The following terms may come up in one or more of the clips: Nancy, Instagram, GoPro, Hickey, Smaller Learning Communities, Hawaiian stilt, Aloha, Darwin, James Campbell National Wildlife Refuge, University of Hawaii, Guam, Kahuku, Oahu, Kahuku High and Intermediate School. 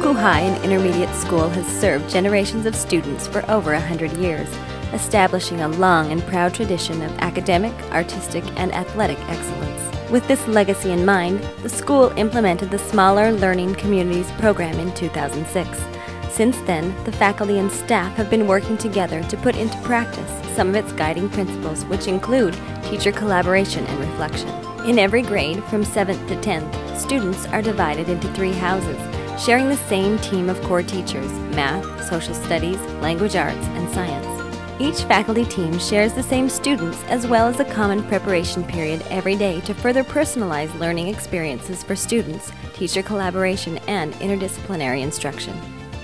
Kahuku High and Intermediate School has served generations of students for over 100 years, establishing a long and proud tradition of academic, artistic, and athletic excellence. With this legacy in mind, the school implemented the Smaller Learning Communities program in 2006. Since then, the faculty and staff have been working together to put into practice some of its guiding principles, which include teacher collaboration and reflection. In every grade, from 7th to 10th, students are divided into 3 houses, sharing the same team of core teachers: math, social studies, language arts, and science. Each faculty team shares the same students, as well as a common preparation period every day to further personalize learning experiences for students, teacher collaboration, and interdisciplinary instruction.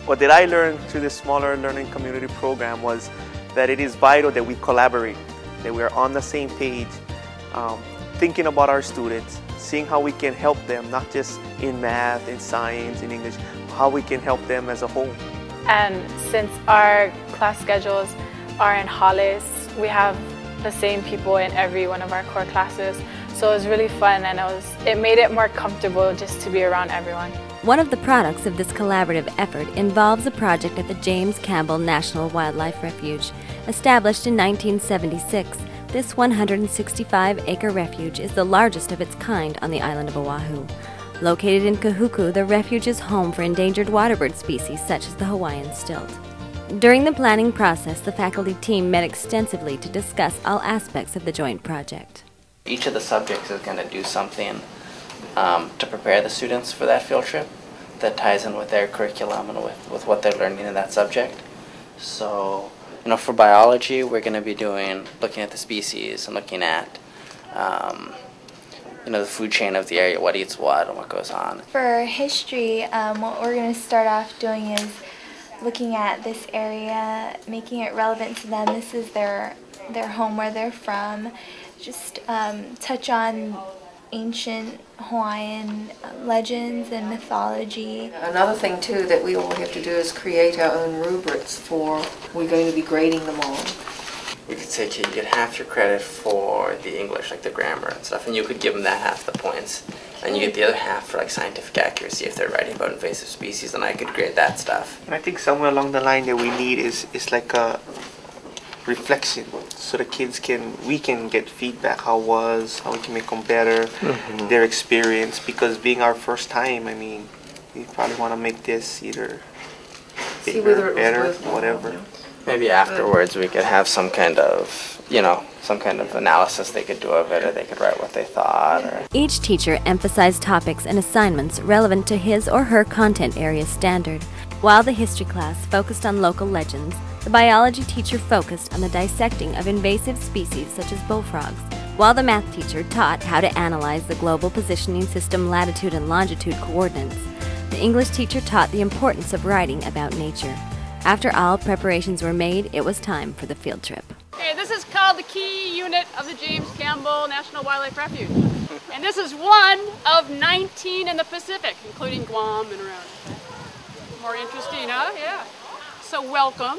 What did I learn through this Smaller Learning Community program was that it is vital that we collaborate, that we are on the same page, thinking about our students, seeing how we can help them, not just in math, in science, in English, how we can help them as a whole. Since our class schedules are in halos, we have the same people in every one of our core classes. So it was really fun, and it made it more comfortable just to be around everyone. One of the products of this collaborative effort involves a project at the James Campbell National Wildlife Refuge. Established in 1976, this 165-acre refuge is the largest of its kind on the island of Oahu. Located in Kahuku, the refuge is home for endangered waterbird species such as the Hawaiian stilt. During the planning process, the faculty team met extensively to discuss all aspects of the joint project. Each of the subjects is going to do something to prepare the students for that field trip that ties in with their curriculum and with what they're learning in that subject. So, for biology, we're going to be looking at the species and looking at, the food chain of the area, what eats what and what goes on. For history, what we're going to start off doing is looking at this area, making it relevant to them. This is their home, where they're from. Just touch on ancient Hawaiian legends and mythology. Another thing too that we all have to do is create our own rubrics for, we're going to be grading them on. We could say, okay, you get half your credit for the English, like the grammar and stuff, and you could give them that half the points. And you get the other half for like scientific accuracy if they're writing about invasive species, and I could grade that stuff. And I think somewhere along the line that we need is like a reflection, so the kids we can get feedback, how we can make them better, their experience, because being our first time, we probably want to make this either bigger, better, whatever. Maybe afterwards we could have some kind of, some kind of analysis they could do of it, or they could write what they thought. Or. Each teacher emphasized topics and assignments relevant to his or her content area standard. While the history class focused on local legends, the biology teacher focused on the dissecting of invasive species such as bullfrogs, while the math teacher taught how to analyze the global positioning system latitude and longitude coordinates. The English teacher taught the importance of writing about nature. After all preparations were made, it was time for the field trip. Hey, this is called the key unit of the James Campbell National Wildlife Refuge. And this is one of 19 in the Pacific, including Guam and around. More interesting, huh? Yeah. So welcome.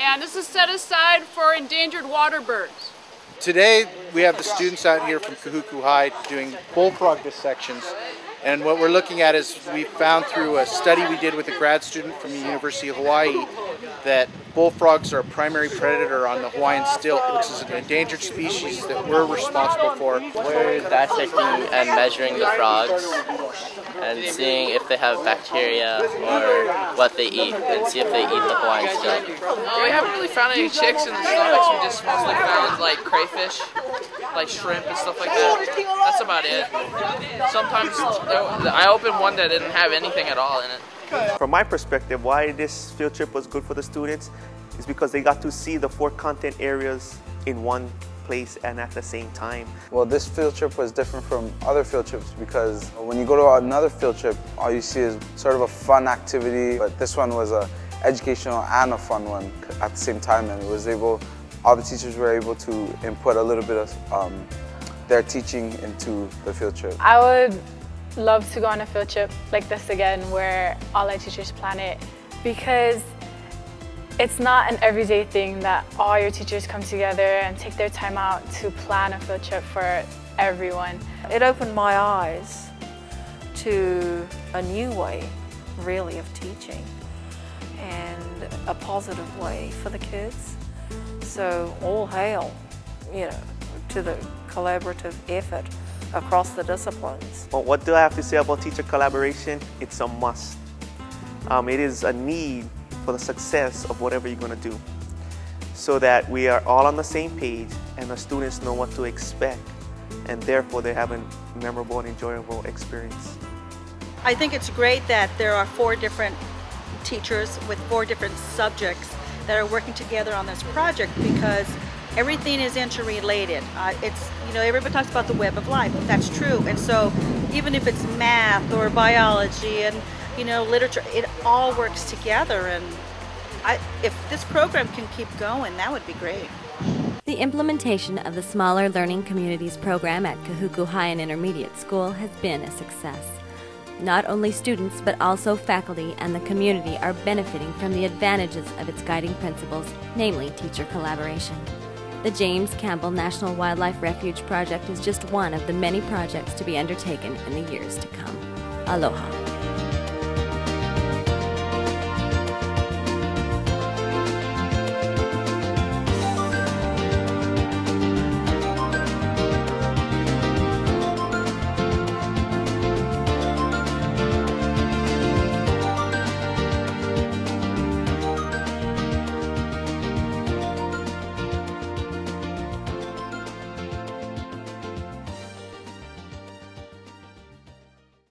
And this is set aside for endangered waterbirds. Today, we have the students out here from Kahuku High doing bullfrog dissections. And what we're looking at is, we found through a study we did with a grad student from the University of Hawaii that bullfrogs are a primary predator on the Hawaiian stilt, which is an endangered species that we're responsible for. We're dissecting and measuring the frogs and seeing if they have bacteria or what they eat, and see if they eat the Hawaiian stilt. We haven't really found any chicks in the stomachs. We just mostly found like crayfish, like shrimp and stuff like that. That's about it. Sometimes I opened one that didn't have anything at all in it. From my perspective, why this field trip was good for the students is because they got to see the 4 content areas in one place and at the same time. Well, this field trip was different from other field trips, because when you go to another field trip, all you see is sort of a fun activity, but this one was an educational and a fun one at the same time, and all the teachers were able to input a little bit of their teaching into the field trip. I would love to go on a field trip like this again, where all our teachers plan it, because it's not an everyday thing that all your teachers come together and take their time out to plan a field trip for everyone. It opened my eyes to a new way really of teaching, and a positive way for the kids. So all hail, you know, to the collaborative effort across the disciplines. Well, what do I have to say about teacher collaboration? It's a must. It is a need for the success of whatever you're going to do, so that we are all on the same page and the students know what to expect, and therefore they have a memorable and enjoyable experience. I think it's great that there are 4 different teachers with 4 different subjects that are working together on this project, because everything is interrelated. It's, you know, everybody talks about the web of life, but that's true. And so even if it's math or biology and, you know, literature, it all works together. And if this program can keep going, that would be great. The implementation of the Smaller Learning Communities program at Kahuku High and Intermediate School has been a success. Not only students, but also faculty and the community are benefiting from the advantages of its guiding principles, namely teacher collaboration. The James Campbell National Wildlife Refuge project is just one of the many projects to be undertaken in the years to come. Aloha.